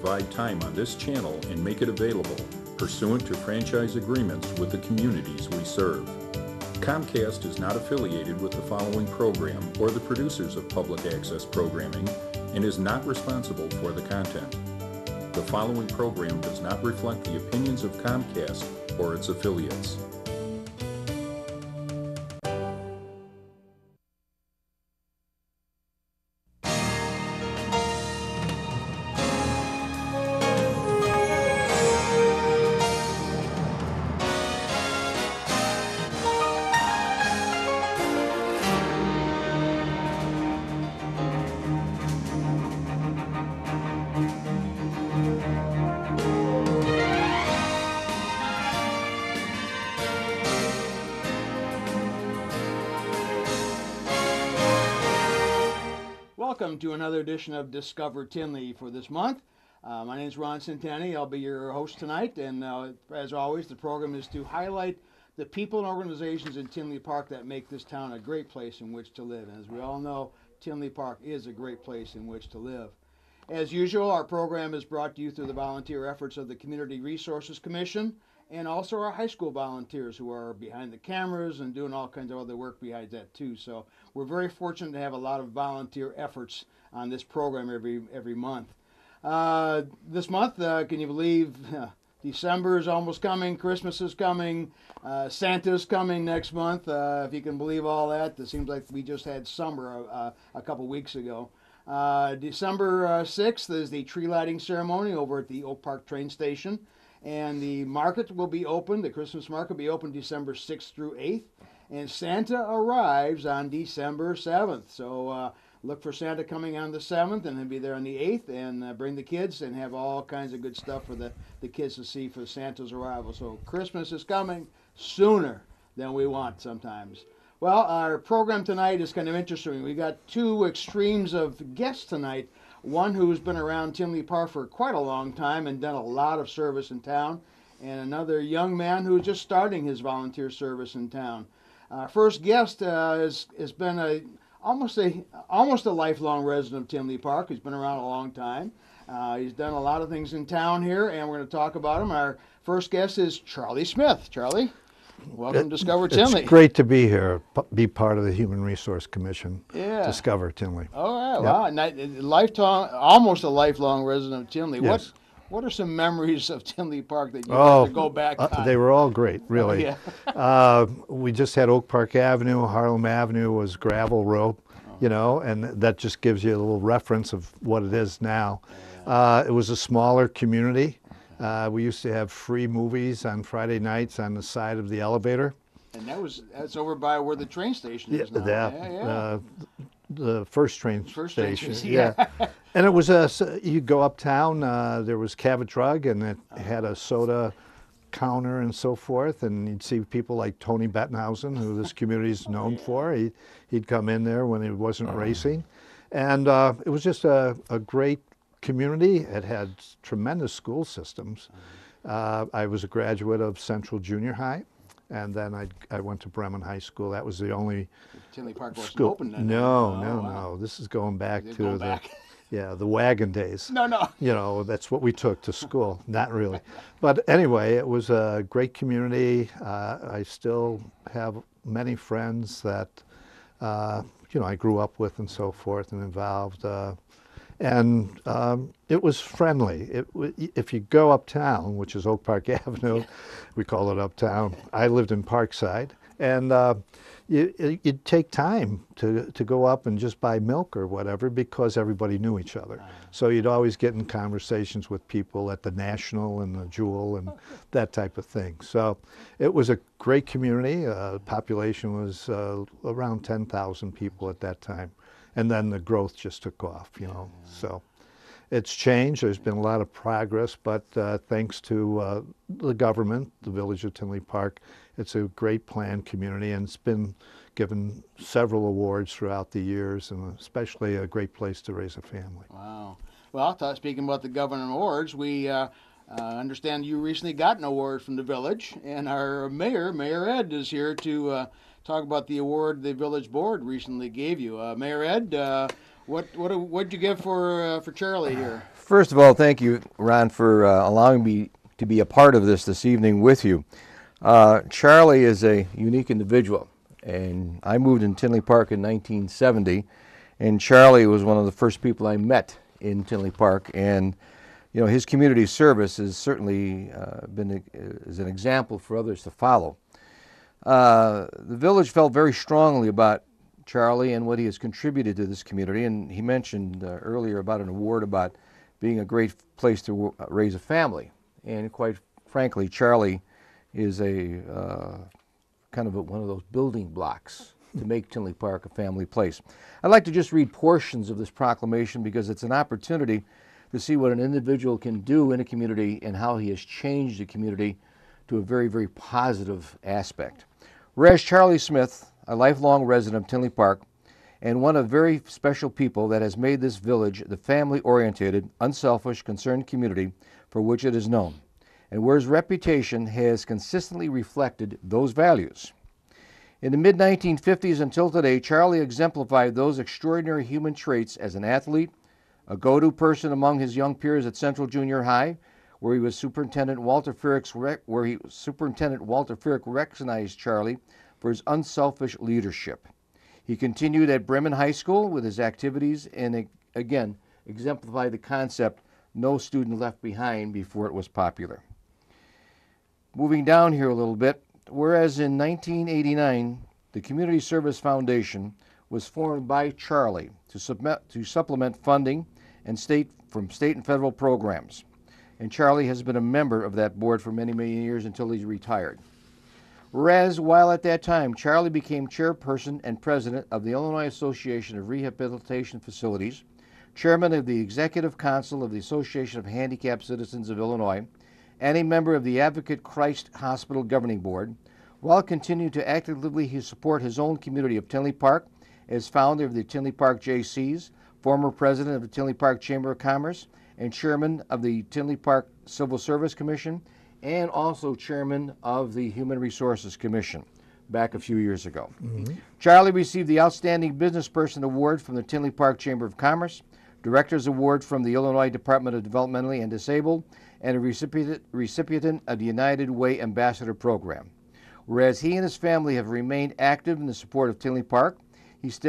provide time on this channel and make it available pursuant to franchise agreements with the communities we serve. Comcast is not affiliated with the following program or the producers of public access programming and is not responsible for the content. The following program does not reflect the opinions of Comcast or its affiliates. Welcome to another edition of Discover Tinley for this month. My name is Ron Centanni. I'll be your host tonight, and as always, the program is to highlight the people and organizations in Tinley Park that make this town a great place in which to live. And as we all know, Tinley Park is a great place in which to live. As usual, our program is brought to you through the volunteer efforts of the Community Resources Commission and also our high school volunteers who are behind the cameras and doing all kinds of other work behind that too. So we're very fortunate to have a lot of volunteer efforts on this program every month. This month, can you believe December is almost coming, Christmas is coming, Santa's coming next month, if you can believe all that. It seems like we just had summer a couple weeks ago. December 6th is the tree lighting ceremony over at the Oak Park train station. And the market will be open, the Christmas market will be open December 6th through 8th. And Santa arrives on December 7th. So look for Santa coming on the 7th, and he'll be there on the 8th. And bring the kids and have all kinds of good stuff for the kids to see for Santa's arrival. So Christmas is coming sooner than we want sometimes. Well, our program tonight is kind of interesting. We've got two extremes of guests tonight. One who's been around Tinley Park for quite a long time and done a lot of service in town, and another young man who's just starting his volunteer service in town. Our first guest has been almost a lifelong resident of Tinley Park. He's been around a long time. He's done a lot of things in town here, and we're going to talk about him. Our first guest is Charlie Smith. Charlie, welcome to Discover Tinley. It's great to be here, be part of the Human Resource Commission. Yeah. Discover Tinley. All right, wow. Lifetime, almost a lifelong resident of Tinley. Yes. What are some memories of Tinley Park that you have to go back on? They were all great, really. Oh, yeah. We just had Oak Park Avenue. Harlem Avenue was gravel rope, you know, and that just gives you a little reference of what it is now. Yeah. It was a smaller community. We used to have free movies on Friday nights on the side of the elevator. And that's over by where the train station is now. The first train station, yeah. And it was you go uptown, there was Cabot Drug, and it had a soda counter and so forth, and you'd see people like Tony Bettenhausen, who this community is known for. He'd come in there when he wasn't racing. And it was just a great community. It had tremendous school systems. I was a graduate of Central Junior High, and then I went to Bremen High School. That was the only Tinley Park wasn't open then. No. This is going back to the wagon days. No. You know, that's what we took to school. Not really. But anyway, it was a great community. I still have many friends that, you know, I grew up with and so forth and involved. And it was friendly. If you go uptown, which is Oak Park Avenue, we call it uptown. I lived in Parkside, and you'd take time to go up and just buy milk or whatever because everybody knew each other. So you'd always get in conversations with people at the National and the Jewel and that type of thing. So it was a great community. The population was around 10,000 people at that time. And then the growth just took off, you know. Yeah. So it's changed. There's been a lot of progress, but thanks to the government, the village of Tinley Park, it's a great planned community, and it's been given several awards throughout the years, and especially a great place to raise a family. Wow. Well, speaking about the government awards, we understand you recently got an award from the village, and our mayor, Mayor Ed, is here to talk about the award the village board recently gave you. Mayor Ed, What'd you give for Charlie here? First of all, thank you, Ron, for allowing me to be a part of this evening with you. Charlie is a unique individual, and I moved in Tinley Park in 1970, and Charlie was one of the first people I met in Tinley Park, and you know, his community service has certainly is an example for others to follow. The village felt very strongly about Charlie and what he has contributed to this community, and he mentioned earlier about an award about being a great place to raise a family, and quite frankly, Charlie is a one of those building blocks to make Tinley Park a family place. I'd like to just read portions of this proclamation because it's an opportunity to see what an individual can do in a community and how he has changed the community to a very, very positive aspect. Whereas Charlie Smith, a lifelong resident of Tinley Park and one of very special people that has made this village the family-oriented, unselfish, concerned community for which it is known, and where his reputation has consistently reflected those values. In the mid-1950s until today, Charlie exemplified those extraordinary human traits as an athlete, a go-to person among his young peers at Central Junior High, where he was Superintendent Walter Frick recognized Charlie for his unselfish leadership. He continued at Bremen High School with his activities and again exemplified the concept no student left behind before it was popular. Moving down here a little bit, whereas in 1989, the Community Service Foundation was formed by Charlie to supplement funding from state and federal programs. And Charlie has been a member of that board for many, many years until he retired. Whereas, while at that time, Charlie became chairperson and president of the Illinois Association of Rehabilitation Facilities, chairman of the Executive Council of the Association of Handicapped Citizens of Illinois, and a member of the Advocate Christ Hospital Governing Board, while continuing to actively support his own community of Tinley Park as founder of the Tinley Park JCs, former president of the Tinley Park Chamber of Commerce, and chairman of the Tinley Park Civil Service Commission, and also chairman of the Human Resources Commission back a few years ago. Mm-hmm. Charlie received the Outstanding Businessperson Award from the Tinley Park Chamber of Commerce, Director's Award from the Illinois Department of Developmentally and Disabled, and a recipient of the United Way Ambassador Program. Whereas he and his family have remained active in the support of Tinley Park, his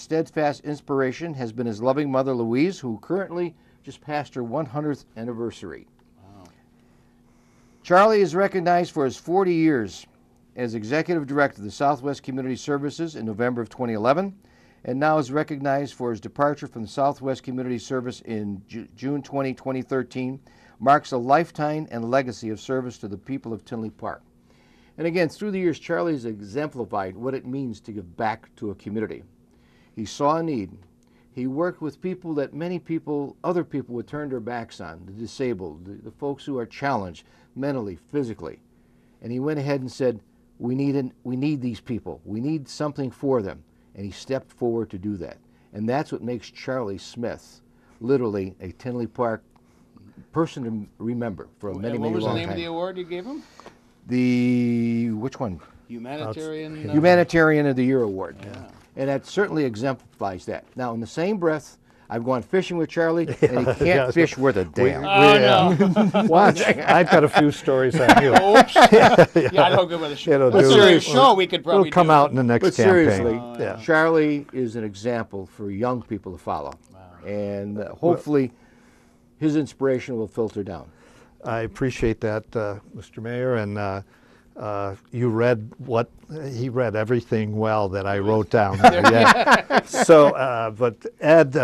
steadfast inspiration has been his loving mother, Louise, who currently just passed her 100th anniversary. Wow. Charlie is recognized for his 40 years as Executive Director of the Southwest Community Services in November of 2011, and now is recognized for his departure from the Southwest Community Service in June 20, 2013, marks a lifetime and legacy of service to the people of Tinley Park. And again, through the years, Charlie has exemplified what it means to give back to a community. He saw a need. He worked with people that other people would turn their backs on, the disabled, the folks who are challenged mentally, physically. And he went ahead and said, we need these people. We need something for them. And he stepped forward to do that. And that's what makes Charlie Smith literally a Tinley Park person to remember for many, many long time. What was the name of the award you gave him? Which one? Humanitarian of the Year Award. Yeah. And that certainly exemplifies that. Now, in the same breath, I've gone fishing with Charlie, and he can't fish worth a damn. No. Watch. I've got a few stories on you. Oops. I don't go with a show. But seriously, we could probably It'll come out in the next campaign. Seriously, Charlie is an example for young people to follow. Wow. And hopefully, his inspiration will filter down. I appreciate that, Mr. Mayor, and you read he read everything well that I wrote down. Yeah. So, but Ed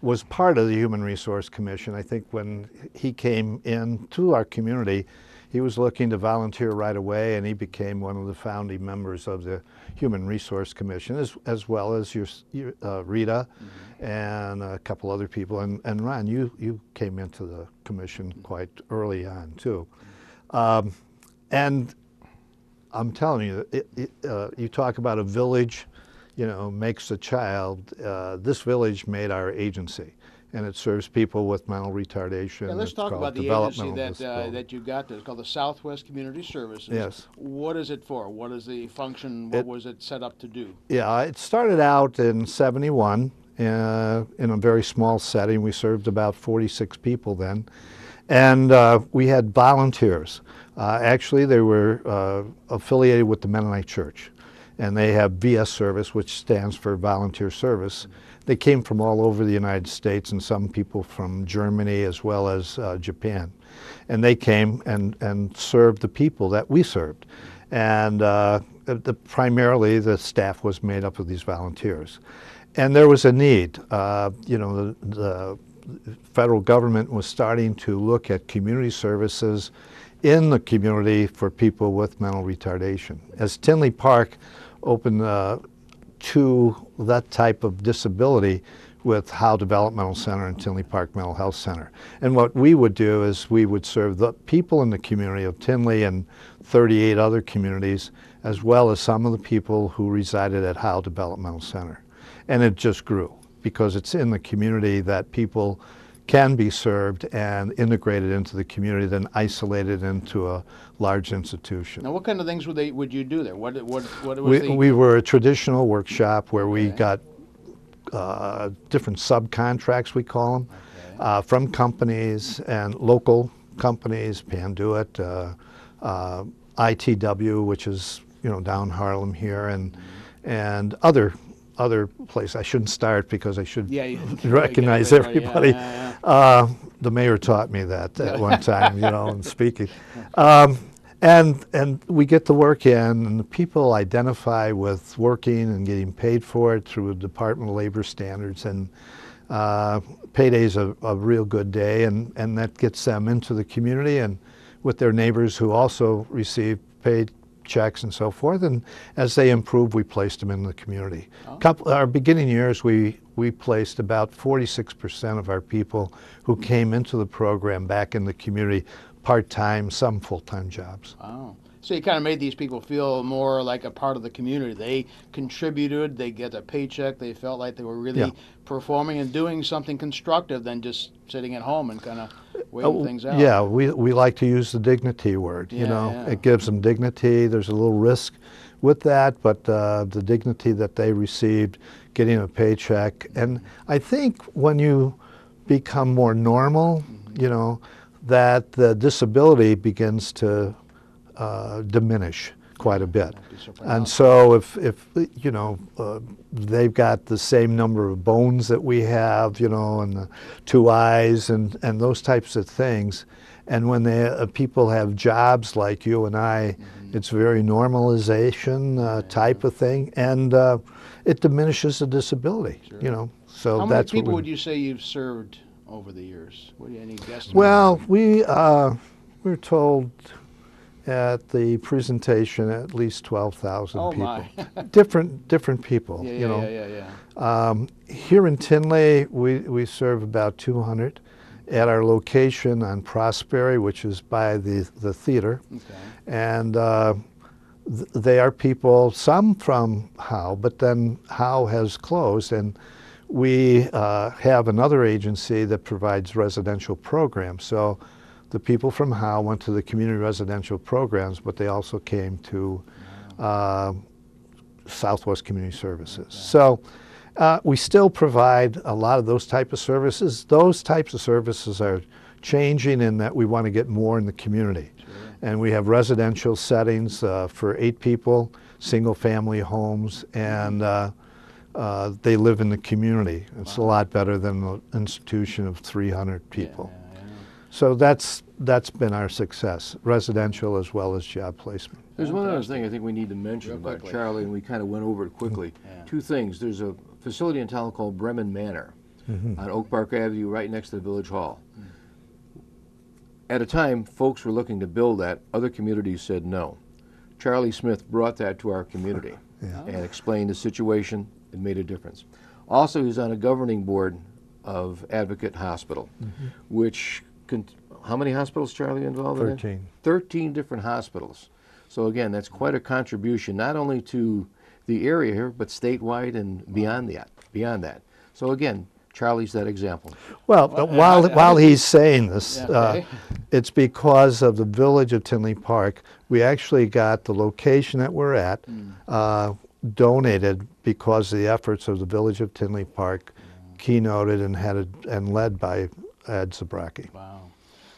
was part of the Human Resource Commission. I think when he came in to our community, he was looking to volunteer right away, and he became one of the founding members of the Human Resource Commission, as well as your Rita, mm-hmm. and a couple other people. And Ron, you came into the commission quite early on, too. And I'm telling you, you talk about a village, makes a child. This village made our agency. And it serves people with mental retardation. Yeah, let's talk about the agency that you got. It's called the Southwest Community Services. Yes. What is it for? What is the function? What was it set up to do? Yeah, it started out in '71 in a very small setting. We served about 46 people then. And we had volunteers. Actually, they were affiliated with the Mennonite Church. And they have VS service, which stands for volunteer service. They came from all over the United States, and some people from Germany as well as Japan. And they came and served the people that we served. And primarily the staff was made up of these volunteers. And there was a need. You know, the federal government was starting to look at community services in the community for people with mental retardation. As Tinley Park opened to that type of disability with Howe Developmental Center and Tinley Park Mental Health Center. And what we would do is we would serve the people in the community of Tinley and 38 other communities, as well as some of the people who resided at Howe Developmental Center. And it just grew because it's in the community that people can be served and integrated into the community than isolated into a large institution. Now, what kind of things would you do there? We were a traditional workshop where we got different subcontracts, we call them, from companies and local companies, Panduit, ITW, which is, you know, down Harlem here, and other place. I shouldn't start because I should recognize everybody. The mayor taught me that at one time, you know, in speaking. And we get the work in, and the people identify with working and getting paid for it through the Department of Labor Standards. And payday's a real good day, and that gets them into the community and with their neighbors who also receive paid checks and so forth, and as they improved, we placed them in the community. Our beginning years, we placed about 46% of our people who came into the program back in the community, part-time, some full-time jobs. Wow. So you kind of made these people feel more like a part of the community. They contributed, they get a paycheck, they felt like they were really performing and doing something constructive than just sitting at home and kind of waiting things out. Yeah, we like to use the dignity word, you know. Yeah. It gives them dignity. There's a little risk with that, but the dignity that they received, getting a paycheck. And I think when you become more normal, you know, that the disability begins to diminish quite a bit. And so if you know, they've got the same number of bones that we have, you know, and the two eyes and those types of things. And when they, people have jobs like you and I, it's very normalization type of thing. And it diminishes the disability, you know. So how that's many people would you say you've served over the years? What do you, any guesses? Well, we're told at the presentation at least 12,000 people. My. different people, you know. Here in Tinley, we serve about 200 at our location on Prosperi, which is by the theater. And they are people, some from Howe, but then Howe has closed, and we have another agency that provides residential programs. So the people from Howe went to the community residential programs, but they also came to Southwest Community Services. So we still provide a lot of those type of services. Those types of services are changing in that we want to get more in the community. And we have residential settings for 8 people, single family homes, and they live in the community. It's a lot better than an institution of 300 people. So that's been our success, residential as well as job placement. There's one other thing I think we need to mention about Charlie, and we kind of went over it quickly. Two things. There's a facility in town called Bremen Manor on Oak Park Avenue, right next to the Village Hall. At a time, folks were looking to build that. Other communities said no. Charlie Smith brought that to our community and explained the situation. It made a difference. Also, he's on a governing board of Advocate Hospital, which how many hospitals, Charlie, involved in? 13. 13 different hospitals. So again, that's quite a contribution, not only to the area here, but statewide and beyond that. So again, Charlie's that example. Well while he's saying this, it's because of the village of Tinley Park. We actually got the location that we're at donated because of the efforts of the village of Tinley Park keynoted and had and led by Ed Zabrocki. Wow.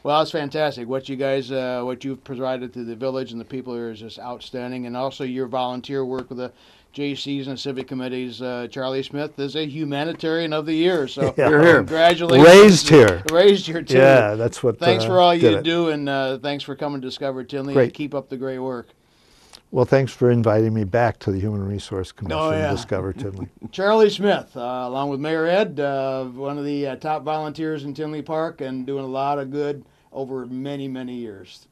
Well, that's fantastic. What you guys, what you've provided to the village and the people here is just outstanding. And also your volunteer work with the JCs and civic committees. Charlie Smith is a humanitarian of the year, so yeah. You're here. Congratulations. Raised here. Raised here, too. Yeah, that's what. Thanks for all you do, and thanks for coming to Discover Tinley. Great. And keep up the great work. Well, thanks for inviting me back to the Human Resource Commission to Discover Tinley. Charlie Smith, along with Mayor Ed, one of the top volunteers in Tinley Park and doing a lot of good over many, many years.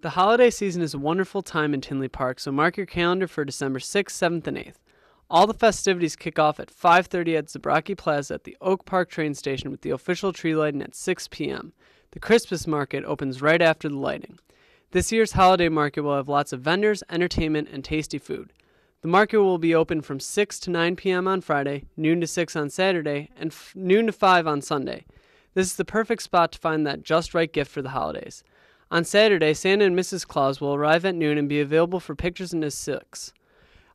The holiday season is a wonderful time in Tinley Park, so mark your calendar for December 6th, 7th, and 8th. All the festivities kick off at 5:30 at Zabrocki Plaza at the Oak Park train station with the official tree lighting at 6 p.m. The Christmas market opens right after the lighting. This year's holiday market will have lots of vendors, entertainment, and tasty food. The market will be open from 6 to 9 p.m. on Friday, noon to 6 on Saturday, and noon to 5 on Sunday. This is the perfect spot to find that just right gift for the holidays. On Saturday, Santa and Mrs. Claus will arrive at noon and be available for pictures into 6.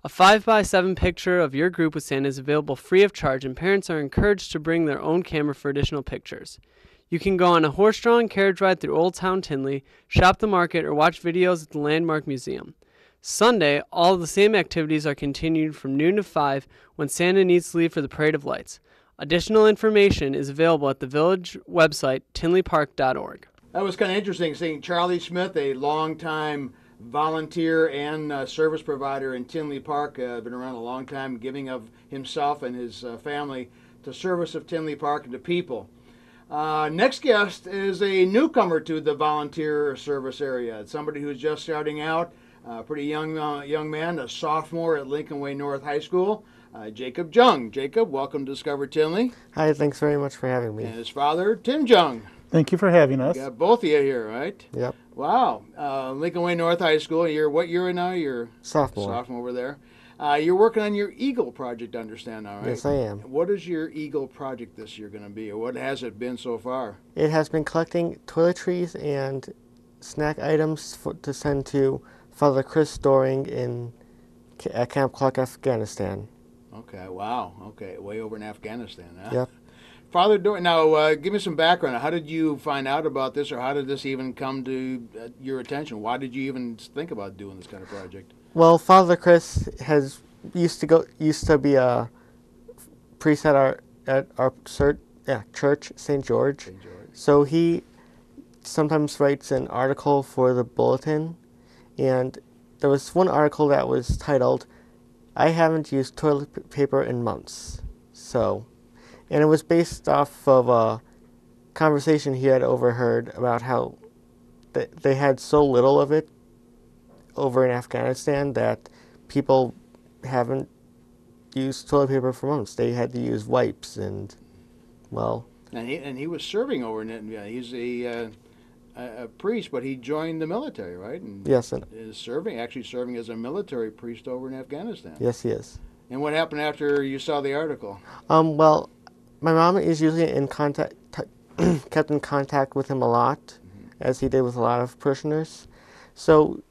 A 5x7 picture of your group with Santa is available free of charge, and parents are encouraged to bring their own camera for additional pictures. You can go on a horse-drawn carriage ride through Old Town Tinley, shop the market, or watch videos at the Landmark Museum. Sunday, all of the same activities are continued from noon to 5 when Santa needs to leave for the Parade of Lights. Additional information is available at the village website, tinleypark.org. That was kind of interesting seeing Charlie Smith, a longtime volunteer and service provider in Tinley Park, been around a long time, giving of himself and his family to service of Tinley Park and to people. Next guest is a newcomer to the volunteer service area. It's somebody who's just starting out, a pretty young man, a sophomore at Lincoln Way North High School, Jacob Jung. Jacob, welcome to Discover Tinley. Hi, thanks very much for having me. And his father, Tim Jung. Thank you for having us. You got both of you here, right? Yep. Wow. Lincoln Way North High School. You're what year now? You're sophomore. Sophomore over there. You're working on your Eagle project, I understand, all right? Yes, I am. What is your Eagle project this year going to be, or what has it been so far? It has been collecting toiletries and snack items to send to Father Chris Doring at Camp Clark, Afghanistan. Okay, wow. Okay, way over in Afghanistan, huh? Yep. Father Doring, now give me some background. How did you find out about this, or how did this even come to your attention? Why did you even think about doing this kind of project? Well, Father Chris used to be a priest at our church, St. George. St. George. So he sometimes writes an article for the bulletin, and there was one article that was titled, "I haven't used toilet paper in months." So, and it was based off of a conversation he had overheard about how they had so little of it over in Afghanistan that people haven't used toilet paper for months. They had to use wipes, and well. And he was serving over in India. He's a priest, but he joined the military, right? And yes, and is actually serving as a military priest over in Afghanistan. Yes, he is. And what happened after you saw the article? Well, my mom is usually in contact, kept in contact with him a lot, as he did with a lot of parishioners. So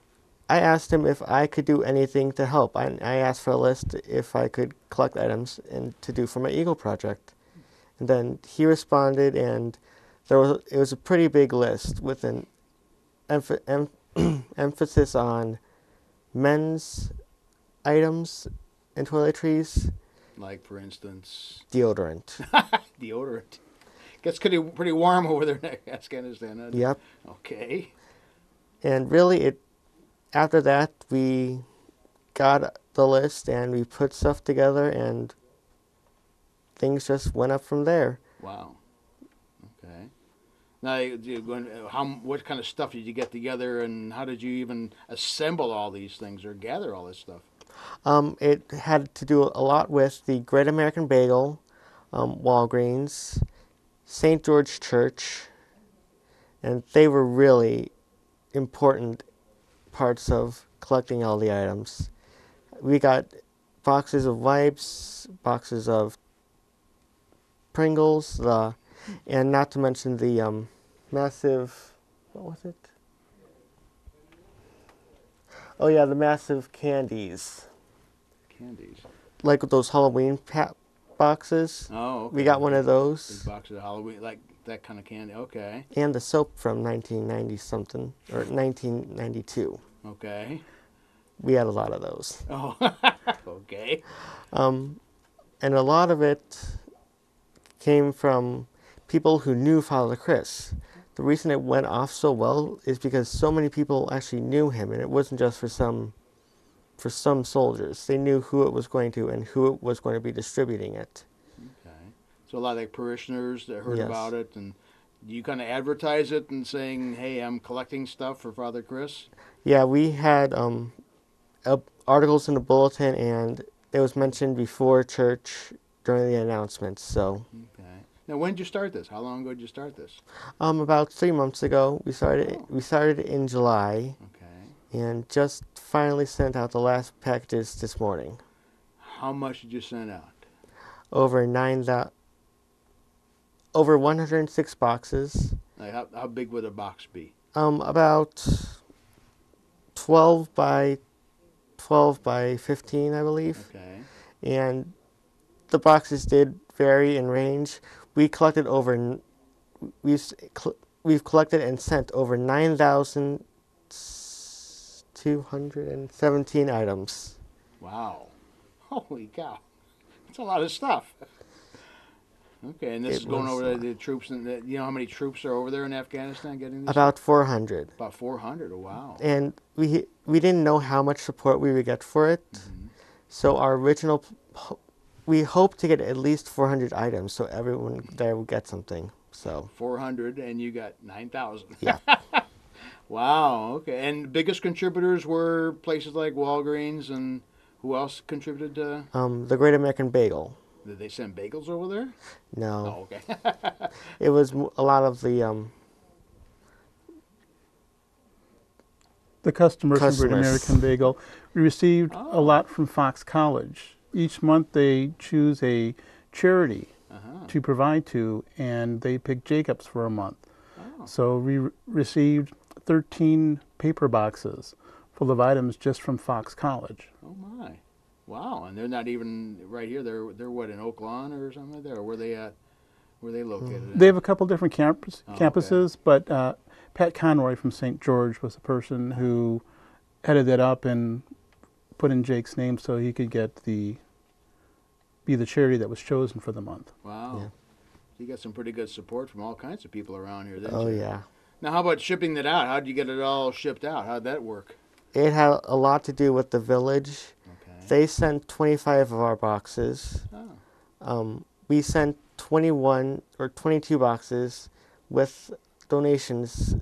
I asked him if I could do anything to help. I asked for a list if I could collect items and to do for my Eagle project. And then he responded, and it was a pretty big list with an emphasis on men's items and toiletries. Like, for instance, deodorant. Deodorant. Gets pretty warm over there in Afghanistan, doesn't it? Yep. Okay. And really, after that, we got the list and we put stuff together, and things just went up from there. Wow. Okay. Now, what kind of stuff did you get together, and how did you even assemble all these things or gather all this stuff? It had to do a lot with the Great American Bagel, Walgreens, St. George Church, and they were really important parts of collecting all the items. We got boxes of wipes, boxes of Pringles, and not to mention the massive, what was it? Oh yeah, the massive candies. Like those Halloween boxes. Oh, okay. We got one of those. Big boxes of Halloween, like that kind of candy. Okay. And the soap from 1990 something or 1992. Okay. We had a lot of those. Oh. Okay. And a lot of it came from people who knew Father Chris. The reason it went off so well is because so many people actually knew him, and it wasn't just for some soldiers. They knew who it was going to and who it was going to be distributing it. Okay. So a lot of like parishioners that heard about it, and you kind of advertise it and saying, hey, I'm collecting stuff for Father Chris? Yeah, we had articles in the bulletin, and it was mentioned before church during the announcements. So. Okay. Now, when did you start this? How long ago did you start this? About 3 months ago. We started in July. Okay. And just finally sent out the last packages this morning. How much did you send out? Over 106 boxes. Now, how big would a box be? About 12 by 12 by 15, I believe. Okay. And the boxes did vary in range. We collected over, we've collected and sent over 9,217 items. Wow. Holy cow. That's a lot of stuff. Okay, and this is going over the troops, and you know how many troops are over there in Afghanistan getting this? About 400. About 400, wow. And we didn't know how much support we would get for it, so our original... We hope to get at least 400 items, so everyone there will get something. So 400, and you got 9,000. Yeah. Wow. Okay. And the biggest contributors were places like Walgreens, and who else contributed to? The Great American Bagel. Did they send bagels over there? No. Oh, okay. It was a lot of the customers from Great American Bagel. We received a lot from Fox College. Each month they choose a charity to provide to, and they pick Jacob's for a month. Oh. So we received 13 paper boxes full of items just from Fox College. Oh my! Wow! And they're not even right here. They're what, in Oak Lawn or something like that? Or where they at? Where they located? They have a couple different campuses, but Pat Conroy from St. George was the person who headed that up and put in Jake's name so he could get be the charity that was chosen for the month. Wow. Yeah. You got some pretty good support from all kinds of people around here, didn't you? Oh, yeah. Now, how about shipping that out? How did you get it all shipped out? How did that work? It had a lot to do with the village. Okay. They sent 25 of our boxes. Oh. We sent 21 or 22 boxes with donations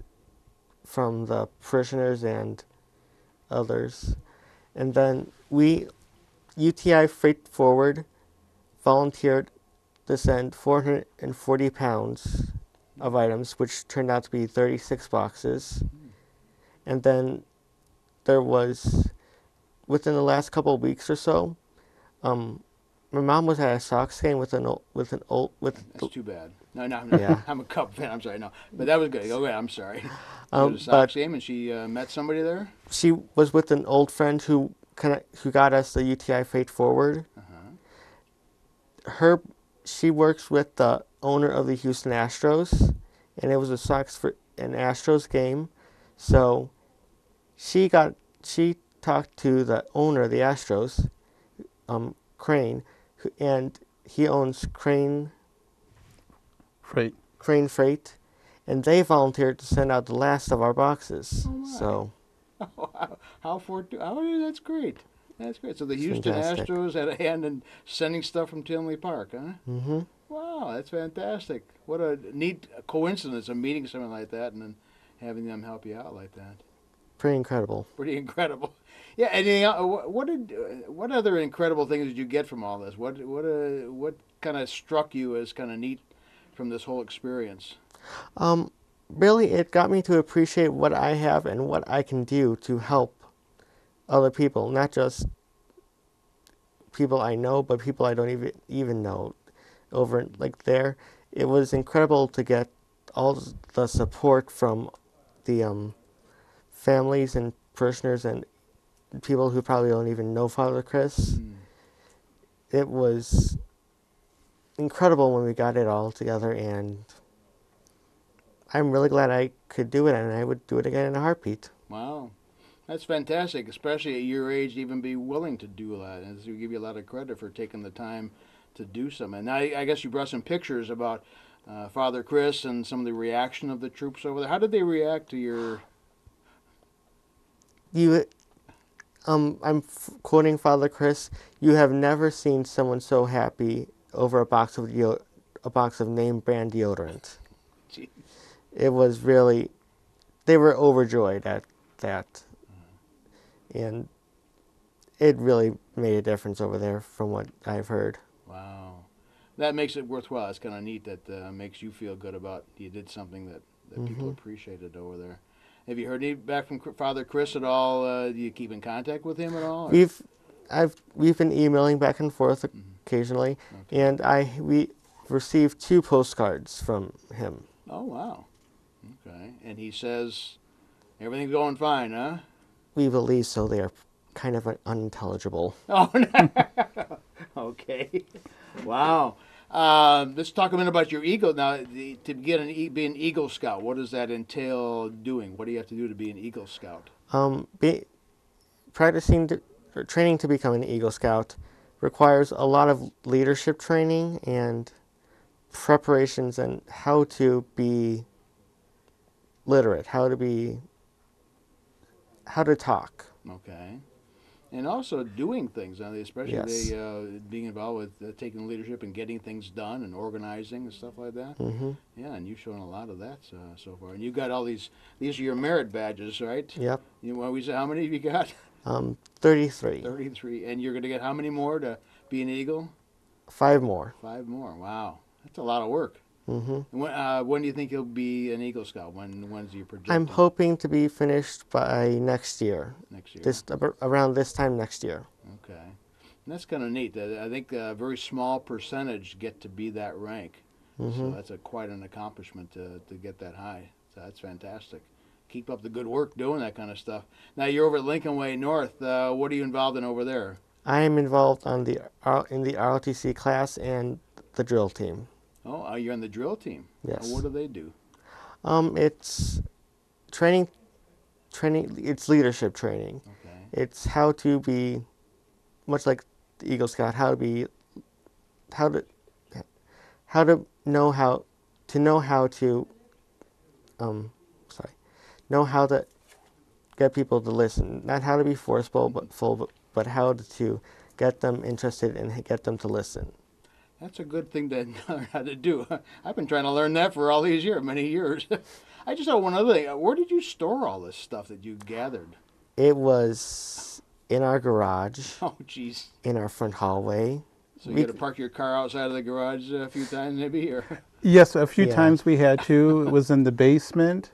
from the parishioners and others. And then UTI Freight Forward volunteered to send 440 pounds of items, which turned out to be 36 boxes. And then there was, within the last couple of weeks or so, my mom was at a Sox game with an old. That's too bad. No. Yeah. I'm a Cub fan. I'm sorry. No, but that was good. Okay, I'm sorry. It was a Sox game, and she met somebody there. She was with an old friend who got us the UTI Freight Forward. She works with the owner of the Houston Astros, and it was a Astros game, so she talked to the owner of the Astros, Crane, and he owns Crane Freight, and they volunteered to send out the last of our boxes. Oh my. So, how fortunate! Oh, that's great. That's great. So the Houston Astros had a hand in sending stuff from Tinley Park, huh? Mm-hmm. Wow, that's fantastic. What a neat coincidence of meeting someone like that and then having them help you out like that. Pretty incredible. Pretty incredible. Yeah. And what other incredible things did you get from all this? What kind of struck you as kind of neat from this whole experience? Really, it got me to appreciate what I have and what I can do to help other people, not just people I know, but people I don't even know. Over like there, it was incredible to get all the support from the families and parishioners and people who probably don't even know Father Chris. It was incredible when we got it all together, and I'm really glad I could do it, and I would do it again in a heartbeat. Wow. That's fantastic, especially at your age to even be willing to do that. And we give you a lot of credit for taking the time to do some. And I guess you brought some pictures about Father Chris and some of the reaction of the troops over there. How did they react to your... I'm quoting Father Chris, "You have never seen someone so happy over a box of name brand deodorant." Jeez. It was really, they were overjoyed at that. And it really made a difference over there from what I've heard. Wow. That makes it worthwhile. It's kind of neat that makes you feel good about you did something that people appreciated over there. Have you heard any back from Father Chris at all? Do you keep in contact with him at all? Or? We've been emailing back and forth occasionally, okay. And we received 2 postcards from him. Oh, wow. Okay. And he says everything's going fine, huh? We believe so. They are kind of unintelligible. Oh, no. Okay. Wow. Let's talk a minute about your Eagle. Now, to be an Eagle Scout, what does that entail doing? What do you have to do to be an Eagle Scout? Training to become an Eagle Scout requires a lot of leadership training and preparations and how to be literate, how to talk. Okay. And also doing things, especially yes. Being involved with taking leadership and getting things done and organizing and stuff like that. Mm-hmm. Yeah, and you've shown a lot of that so far. And you've got all these are your merit badges, right? Yep. How many have you got? 33. 33. And you're going to get how many more to be an Eagle? 5 more. 5 more. Wow. That's a lot of work. Mm-hmm. When do you think you'll be an Eagle Scout? When's your projection? I'm hoping to be finished by next year. Next year. Around this time next year. Okay. And that's kind of neat. I think a very small percentage get to be that rank. Mm-hmm. So that's quite an accomplishment to get that high. So that's fantastic. Keep up the good work doing that kind of stuff. Now you're over at Lincoln Way North. What are you involved in over there? I am involved in the ROTC class and the drill team. Oh, you're on the drill team. Yes. What do they do? It's training. It's leadership training. Okay. It's how to be, much like the Eagle Scout, know how to get people to listen. Not how to be forceful, but how to get them interested and get them to listen. That's a good thing to learn how to do. I've been trying to learn that for all these years, many years. I just have one other thing. Where did you store all this stuff that you gathered? It was in our garage. Oh, jeez. In our front hallway. So you had to park your car outside of the garage a few times maybe? Or? Yes, a few times we had to. It was in the basement.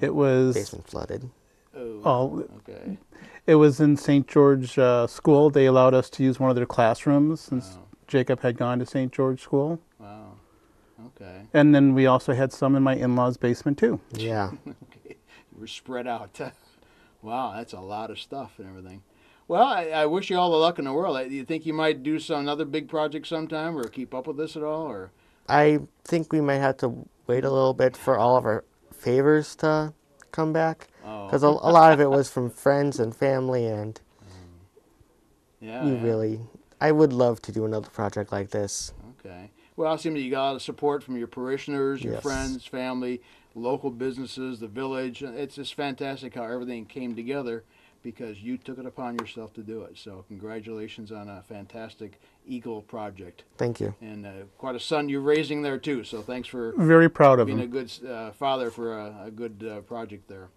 It was... Basement flooded. Oh, okay. It was in St. George School. They allowed us to use one of their classrooms since... Oh. Jacob had gone to St. George School. Wow. Okay. And then we also had some in my in-laws' basement, too. Yeah. Okay. You were spread out. Wow, that's a lot of stuff and everything. Well, I wish you all the luck in the world. Do you think you might do another big project sometime or keep up with this at all? Or I think we might have to wait a little bit for all of our favors to come back. Because a lot of it was from friends and family, and I would love to do another project like this. Okay. Well, it seems you got a lot of support from your parishioners, your friends, family, local businesses, the village. It's just fantastic how everything came together because you took it upon yourself to do it. So congratulations on a fantastic Eagle project. Thank you. And quite a son you're raising there, too. So thanks for very proud of being a good father for a good project there.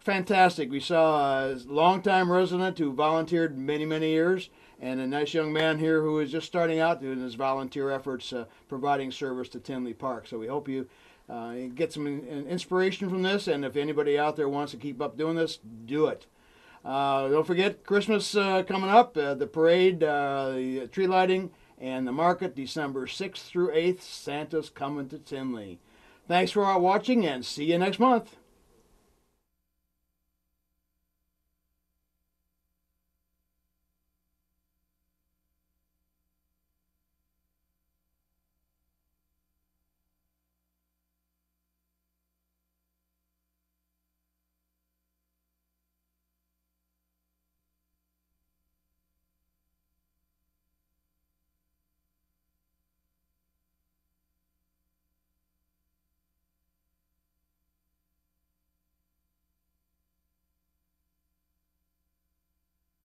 Fantastic. We saw a longtime resident who volunteered many, many years. And a nice young man here who is just starting out doing his volunteer efforts, providing service to Tinley Park. So we hope you get some inspiration from this. And if anybody out there wants to keep up doing this, do it. Don't forget Christmas coming up, the parade, the tree lighting, and the market December 6th through 8th. Santa's coming to Tinley. Thanks for watching, and see you next month.